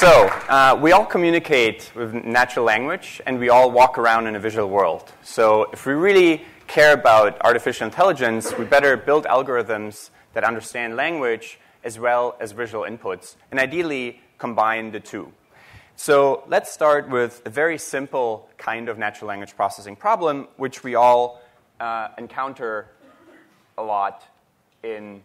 So we all communicate with natural language, and we all walk around in a visual world. So if we really care about artificial intelligence, we better build algorithms that understand language as well as visual inputs, and ideally combine the two. So let's start with a very simple kind of natural language processing problem, which we all encounter a lot in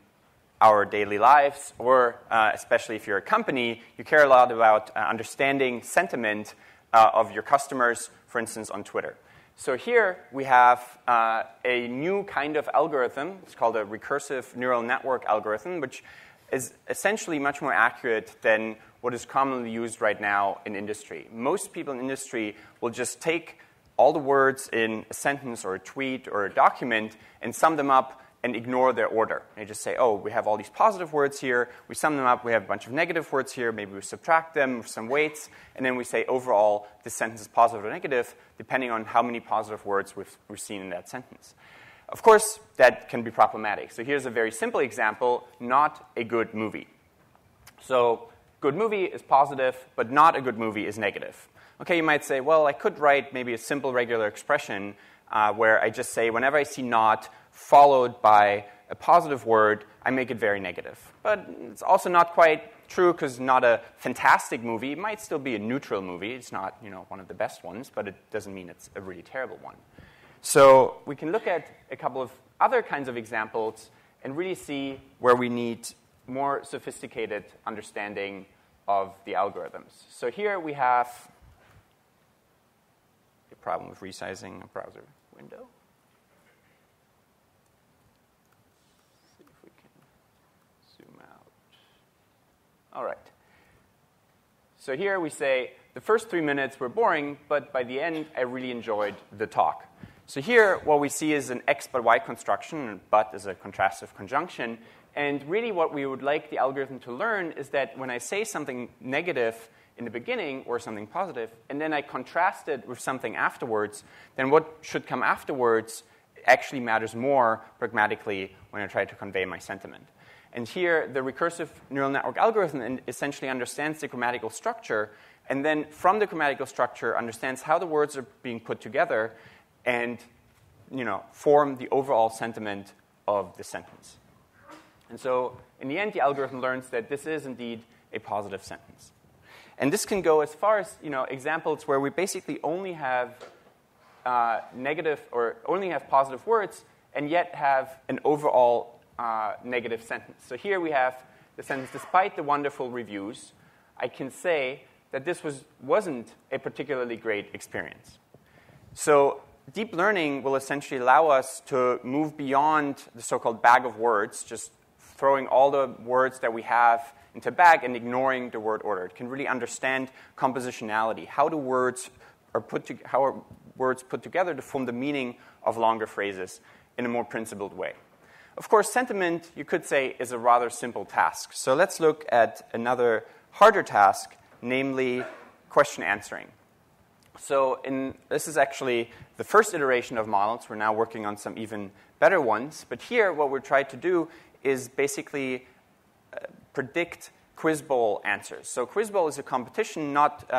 our daily lives, or especially if you're a company, you care a lot about understanding sentiment of your customers, for instance, on Twitter. So here we have a new kind of algorithm. It's called a recursive neural network algorithm, which is essentially much more accurate than what is commonly used right now in industry. Most people in industry will just take all the words in a sentence or a tweet or a document and sum them up and ignore their order. They just say, oh, we have all these positive words here. We sum them up. We have a bunch of negative words here. Maybe we subtract them with some weights. And then we say, overall, this sentence is positive or negative, depending on how many positive words we've seen in that sentence. Of course, that can be problematic. So here's a very simple example, not a good movie. So good movie is positive, but not a good movie is negative. OK, you might say, well, I could write maybe a simple regular expression where I just say, whenever I see not followed by a positive word, I make it very negative. But it's also not quite true, because not a fantastic movie. It might still be a neutral movie. It's not one of the best ones, but it doesn't mean it's a really terrible one. So we can look at a couple of other kinds of examples and really see where we need more sophisticated understanding of the algorithms. So here we have a problem with resizing a browser window. Let's see if we can zoom out. All right. So here we say, the first 3 minutes were boring, but by the end, I really enjoyed the talk. So here, what we see is an X but Y construction, and but is a contrastive conjunction. And really, what we would like the algorithm to learn is that when I say something negative in the beginning or something positive, and then I contrast it with something afterwards, then what should come afterwards actually matters more pragmatically when I try to convey my sentiment. And here, the recursive neural network algorithm essentially understands the grammatical structure, and then from the grammatical structure understands how the words are being put together and form the overall sentiment of the sentence. And so in the end, the algorithm learns that this is indeed a positive sentence. And this can go as far as examples where we basically only have negative or only have positive words and yet have an overall negative sentence. So here we have the sentence, despite the wonderful reviews, I can say that this wasn't a particularly great experience. So deep learning will essentially allow us to move beyond the so-called bag of words, just throwing all the words that we have into a bag and ignoring the word order. It can really understand compositionality, how are words put together to form the meaning of longer phrases in a more principled way. Of course, sentiment, you could say, is a rather simple task. So let's look at another harder task, namely question answering. So this is actually the first iteration of models. We're now working on some even better ones. But here, what we're trying to do is basically predict quiz bowl answers. So quiz bowl is a competition not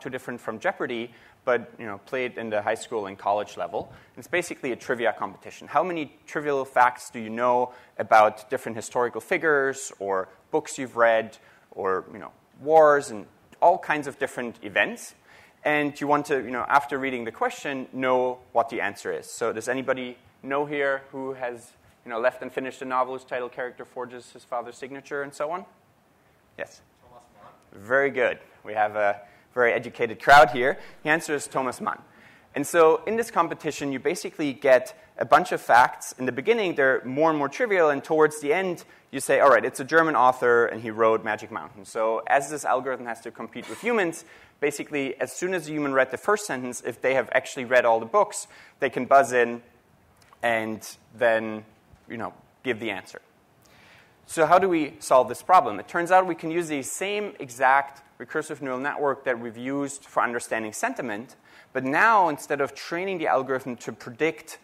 too different from Jeopardy, but played in the high school and college level. It's basically a trivia competition. How many trivial facts do you know about different historical figures or books you've read or wars and all kinds of different events? And you want to, after reading the question, know what the answer is. So does anybody know here who has left unfinished a novel whose title character forges his father's signature and so on? Yes? Thomas Mann. Very good. We have a very educated crowd here. The answer is Thomas Mann. And so in this competition, you basically get a bunch of facts. In the beginning, they're more and more trivial. And towards the end, you say, all right, it's a German author, and he wrote Magic Mountain. So as this algorithm has to compete with humans, basically, as soon as a human read the first sentence, if they have actually read all the books, they can buzz in and then give the answer. So how do we solve this problem? It turns out we can use the same exact recursive neural network that we've used for understanding sentiment. But now, instead of training the algorithm to predict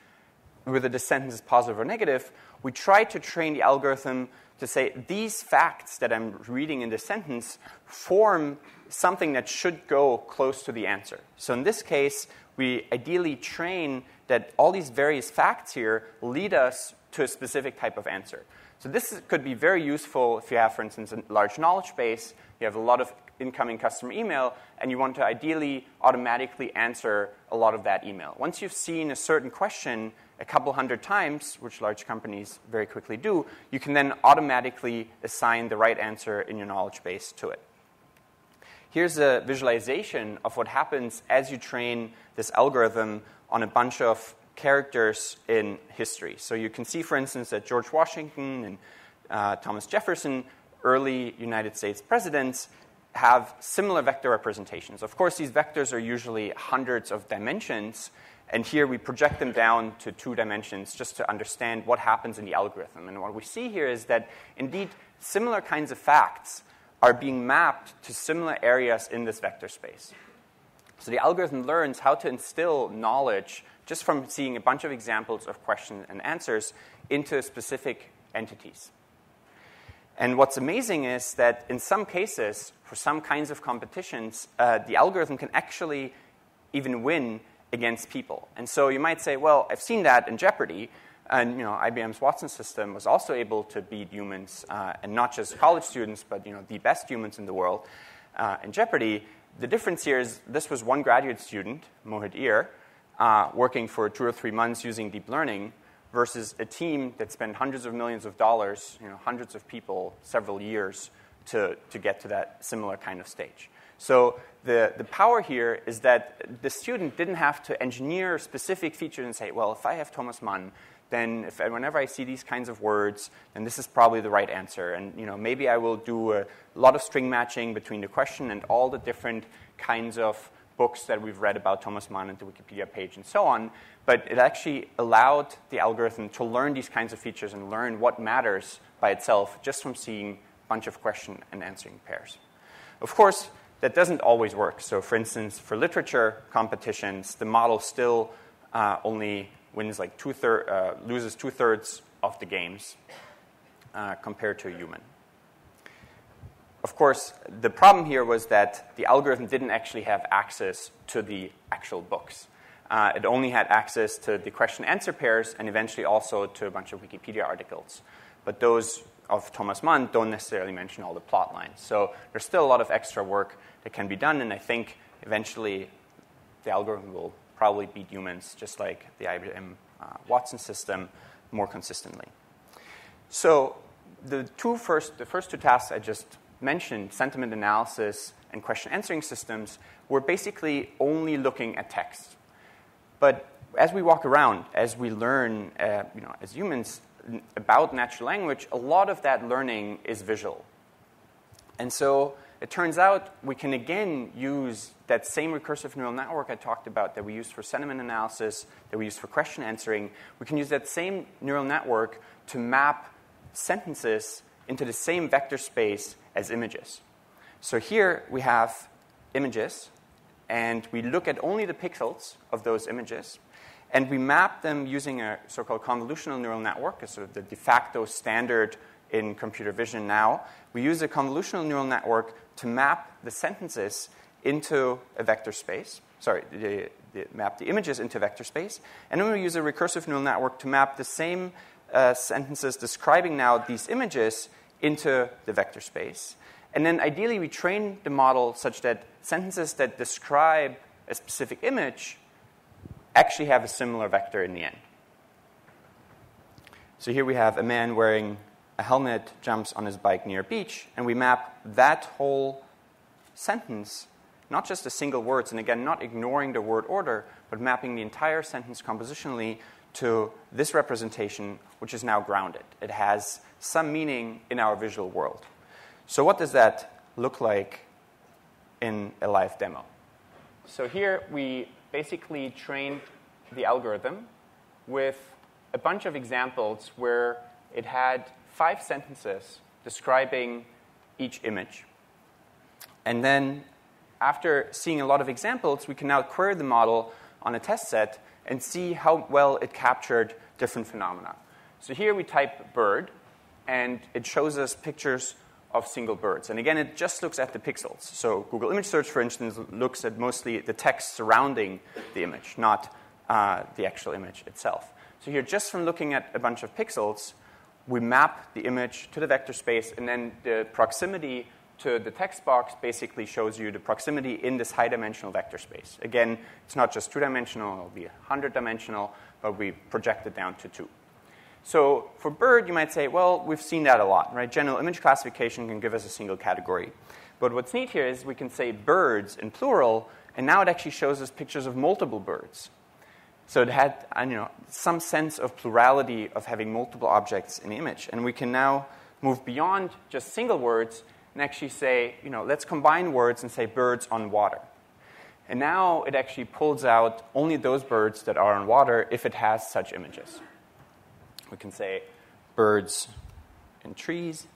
whether the sentence is positive or negative, we try to train the algorithm to say these facts that I'm reading in this sentence form something that should go close to the answer. So in this case, we ideally train that all these various facts here lead us to a specific type of answer. So this could be very useful if you have, for instance, a large knowledge base, you have a lot of incoming customer email, and you want to ideally automatically answer a lot of that email. Once you've seen a certain question a couple hundred times, which large companies very quickly do, you can then automatically assign the right answer in your knowledge base to it. Here's a visualization of what happens as you train this algorithm on a bunch of characters in history. So you can see, for instance, that George Washington and Thomas Jefferson, early United States presidents, have similar vector representations. Of course, these vectors are usually hundreds of dimensions, and here we project them down to 2 dimensions just to understand what happens in the algorithm. And what we see here is that, indeed, similar kinds of facts are being mapped to similar areas in this vector space. So the algorithm learns how to instill knowledge just from seeing a bunch of examples of questions and answers into specific entities. And what's amazing is that in some cases, for some kinds of competitions, the algorithm can actually even win against people. And so you might say, well, I've seen that in Jeopardy! And IBM's Watson system was also able to beat humans, and not just college students, but the best humans in the world in Jeopardy! The difference here is this was one graduate student, Mohit Eir, working for 2 or 3 months using deep learning, versus a team that spent hundreds of millions of dollars, hundreds of people, several years to get to that similar kind of stage. So the power here is that the student didn't have to engineer specific features and say, well, if I have Thomas Mann, then whenever I see these kinds of words, then this is probably the right answer. And maybe I will do a lot of string matching between the question and all the different kinds of books that we've read about Thomas Mann and the Wikipedia page and so on. But it actually allowed the algorithm to learn these kinds of features and learn what matters by itself just from seeing a bunch of question and answering pairs. Of course, that doesn't always work. So for instance, for literature competitions, the model still only wins like loses 2/3 of the games compared to a human. Of course, the problem here was that the algorithm didn't actually have access to the actual books. It only had access to the question-answer pairs and eventually also to a bunch of Wikipedia articles. But those of Thomas Mann don't necessarily mention all the plot lines. So there's still a lot of extra work that can be done, and I think eventually the algorithm will probably beat humans, just like the IBM Watson system, more consistently. So the first two tasks I just mentioned, sentiment analysis and question answering systems, were basically only looking at text. But as we walk around, as we learn, as humans, about natural language, a lot of that learning is visual. And so it turns out we can again use that same recursive neural network I talked about that we use for sentiment analysis, that we use for question answering. We can use that same neural network to map sentences into the same vector space as images. So here we have images, and we look at only the pixels of those images, and we map them using a so-called convolutional neural network, is sort of the de facto standard in computer vision now. We use a convolutional neural network to map the sentences into a vector space. Sorry, map the images into vector space. And then we use a recursive neural network to map the same sentences describing now these images into the vector space. And then ideally, we train the model such that sentences that describe a specific image actually have a similar vector in the end. So here we have a man wearing a helmet jumps on his bike near a beach, and we map that whole sentence, not just the single words, and again, not ignoring the word order, but mapping the entire sentence compositionally to this representation, which is now grounded. It has some meaning in our visual world. So what does that look like in a live demo? So here we basically trained the algorithm with a bunch of examples where it had 5 sentences describing each image. And then after seeing a lot of examples, we can now query the model on a test set and see how well it captured different phenomena. So here we type bird, and it shows us pictures of single birds. And again, it just looks at the pixels. So Google Image Search, for instance, looks at mostly the text surrounding the image, not the actual image itself. So here, just from looking at a bunch of pixels, we map the image to the vector space, and then the proximity to the text box basically shows you the proximity in this high-dimensional vector space. Again, it's not just two-dimensional, it'll be 100-dimensional, but we project it down to 2. So for bird, you might say, well, we've seen that a lot, right? General image classification can give us a single category. But what's neat here is we can say birds in plural, and now it actually shows us pictures of multiple birds. So it had, you know, some sense of plurality of having multiple objects in the image. And we can now move beyond just single words and actually say, you know, let's combine words and say birds on water. And now it actually pulls out only those birds that are on water if it has such images. We can say birds and trees,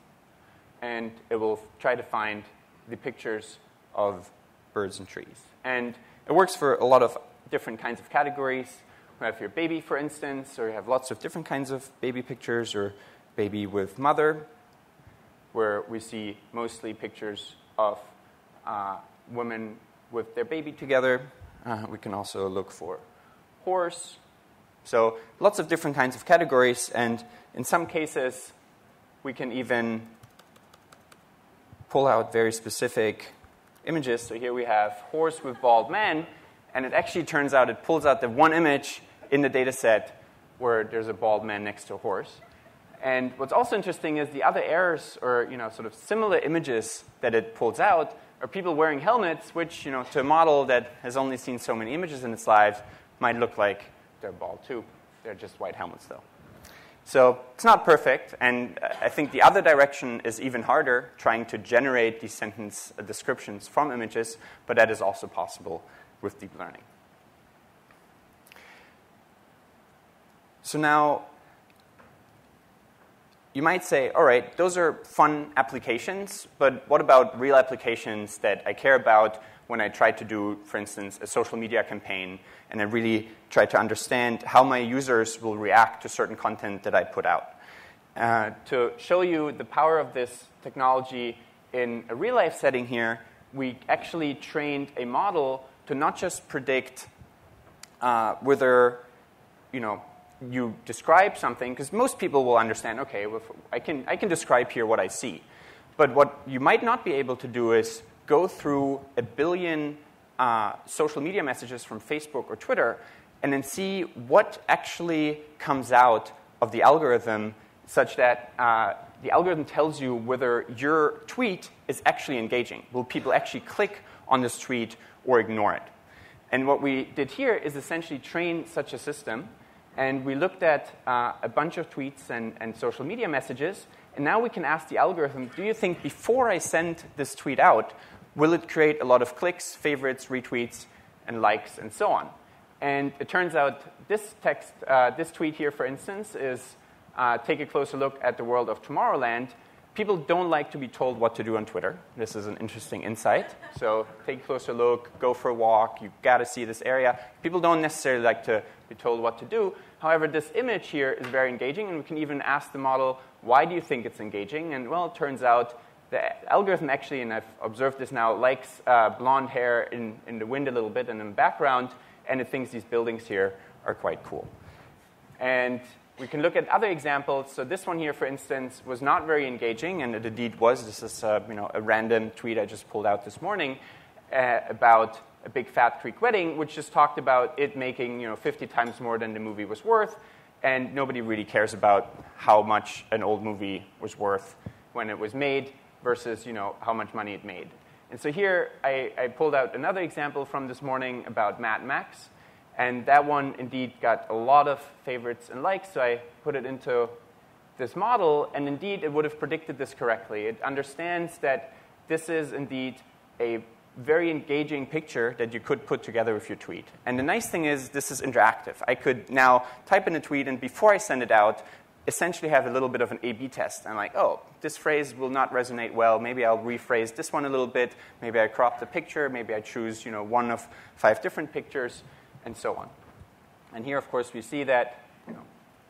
and it will try to find the pictures of birds and trees. And it works for a lot of different kinds of categories. We have your baby, for instance, or you have lots of different kinds of baby pictures, or baby with mother, where we see mostly pictures of women with their baby together. We can also look for horse. So lots of different kinds of categories, and in some cases, we can even pull out very specific images. So here we have horse with bald man, and it actually turns out it pulls out the one image in the data set where there's a bald man next to a horse. And what's also interesting is the other errors, or sort of similar images that it pulls out, are people wearing helmets, which to a model that has only seen so many images in its life might look like they're bald too. They're just white helmets, though. So it's not perfect, and I think the other direction is even harder, trying to generate these sentence descriptions from images, but that is also possible with deep learning. So now, you might say, all right, those are fun applications, but what about real applications that I care about when I try to do, for instance, a social media campaign, and I really try to understand how my users will react to certain content that I put out? To show you the power of this technology in a real-life setting here, we actually trained a model to not just predict whether, you describe something, because most people will understand, okay, well, I can describe here what I see. But what you might not be able to do is go through a billion social media messages from Facebook or Twitter and then see what actually comes out of the algorithm, such that the algorithm tells you whether your tweet is actually engaging. Will people actually click on this tweet or ignore it? And what we did here is essentially train such a system. And we looked at a bunch of tweets and social media messages. And now we can ask the algorithm, do you think before I send this tweet out, will it create a lot of clicks, favorites, retweets, and likes, and so on? And it turns out this text, this tweet here, for instance, is take a closer look at the world of Tomorrowland. People don't like to be told what to do on Twitter. This is an interesting insight. So take a closer look, go for a walk, you got to see this area. People don't necessarily like to be told what to do. However, this image here is very engaging, and we can even ask the model, why do you think it's engaging? And well, it turns out the algorithm actually, and I've observed this now, likes blonde hair in the wind a little bit and in the background, and it thinks these buildings here are quite cool. And we can look at other examples. So this one here, for instance, was not very engaging, and it indeed was. This is a random tweet I just pulled out this morning about a big fat Greek wedding, which just talked about it making 50 times more than the movie was worth, and nobody really cares about how much an old movie was worth when it was made versus how much money it made. And so here I pulled out another example from this morning about Mad Max. And that one, indeed, got a lot of favorites and likes, so I put it into this model. And indeed, it would have predicted this correctly. It understands that this is, indeed, a very engaging picture that you could put together with your tweet. And the nice thing is this is interactive. I could now type in a tweet, and before I send it out, essentially have a little bit of an A/B test. I'm like, oh, this phrase will not resonate well. Maybe I'll rephrase this one a little bit. Maybe I crop the picture. Maybe I choose one of 5 different pictures, and so on. And here, of course, we see that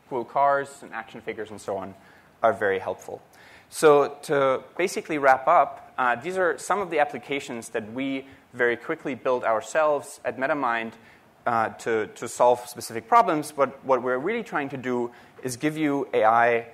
cool cars and action figures and so on are very helpful. So to basically wrap up, these are some of the applications that we very quickly build ourselves at MetaMind to solve specific problems. But what we're really trying to do is give you AI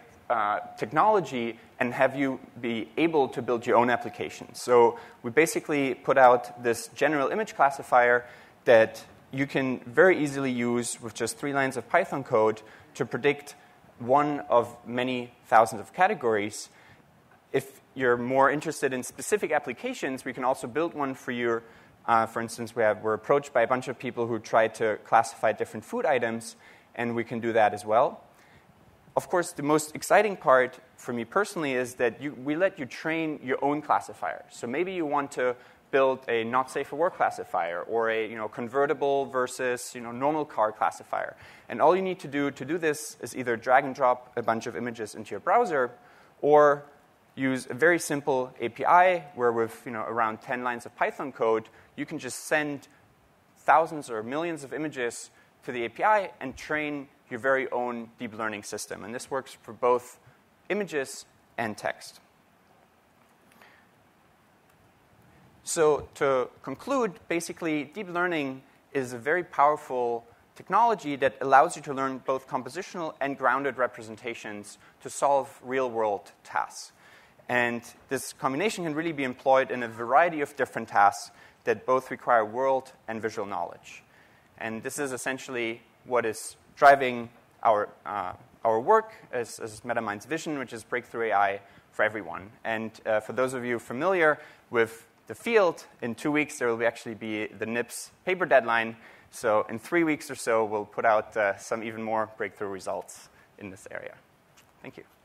technology and have you be able to build your own applications. So we basically put out this general image classifier that you can very easily use with just 3 lines of Python code to predict one of many thousands of categories. If you're more interested in specific applications, we can also build one for you. For instance, we're approached by a bunch of people who try to classify different food items, and we can do that as well. Of course, the most exciting part for me personally is that we let you train your own classifier. So maybe you want to build a not safe for work classifier or a convertible versus normal car classifier. And all you need to do this is either drag and drop a bunch of images into your browser or use a very simple API where with around 10 lines of Python code, you can just send thousands or millions of images to the API and train your very own deep learning system. And this works for both images and text. So to conclude, basically, deep learning is a very powerful technology that allows you to learn both compositional and grounded representations to solve real-world tasks. And this combination can really be employed in a variety of different tasks that both require world and visual knowledge. And this is essentially what is driving our work as MetaMind's vision, which is breakthrough AI for everyone. And for those of you familiar with the field, in 2 weeks there will actually be the NIPS paper deadline. So in 3 weeks or so, we'll put out some even more breakthrough results in this area. Thank you.